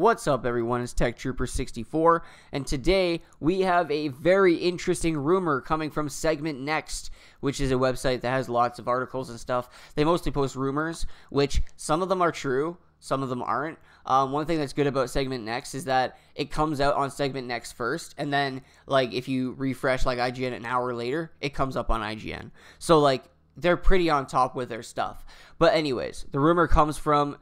What's up, everyone? It's Tech Trooper 64, and today we have a very interesting rumor coming from Segment Next, which is a website that has lots of articles and stuff. They mostly post rumors, which some of them are true, some of them aren't. One thing that's good about Segment Next is that it comes out on Segment Next first, and then like if you refresh like IGN an hour later, it comes up on IGN. So like they're pretty on top with their stuff. But anyways, the rumor comes from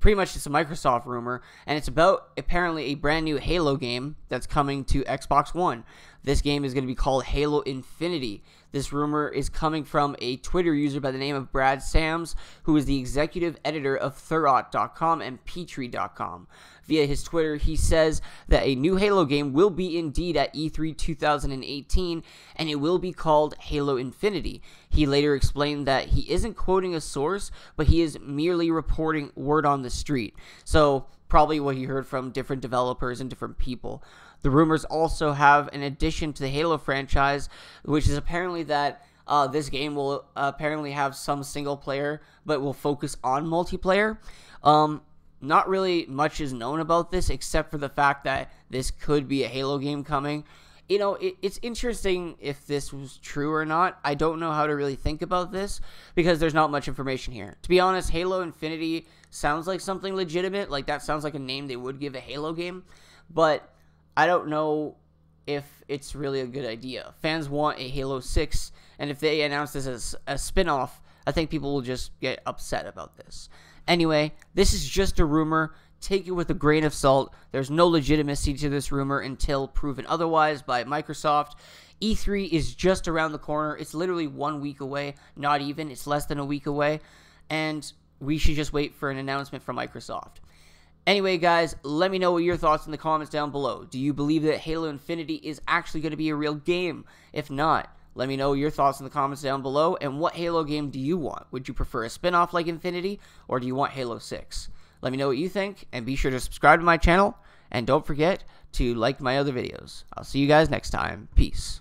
pretty much it's a Microsoft rumor, and it's about apparently a brand new Halo game that's coming to Xbox One. This game is going to be called Halo Infinity. This rumor is coming from a Twitter user by the name of Brad Sams, who is the executive editor of Thurrott.com and Petrie.com. Via his Twitter, he says that a new Halo game will be indeed at E3 2018, and it will be called Halo Infinity. He later explained that he isn't quoting a source, but he is merely reporting word on the street. So probably what he heard from different developers and different people. The rumors also have an addition to the Halo franchise, which is apparently that this game will apparently have some single player, but will focus on multiplayer. Not really much is known about this, except for the fact that this could be a Halo game coming. You know, it's interesting if this was true or not. I don't know how to really think about this because there's not much information here. To be honest, Halo Infinity sounds like something legitimate. Like, that sounds like a name they would give a Halo game. But I don't know if it's really a good idea. Fans want a Halo 6, and if they announce this as a spin-off, I think people will just get upset about this. Anyway, this is just a rumor. Take it with a grain of salt. There's no legitimacy to this rumor until proven otherwise by Microsoft. E3 is just around the corner. It's literally 1 week away. Not even. It's less than a week away. And we should just wait for an announcement from Microsoft. Anyway, guys, let me know what your thoughts in the comments down below. Do you believe that Halo Infinity is actually going to be a real game? If not, let me know your thoughts in the comments down below. And what Halo game do you want? Would you prefer a spin-off like Infinity, or do you want Halo 6? Let me know what you think, and be sure to subscribe to my channel, and don't forget to like my other videos. I'll see you guys next time. Peace.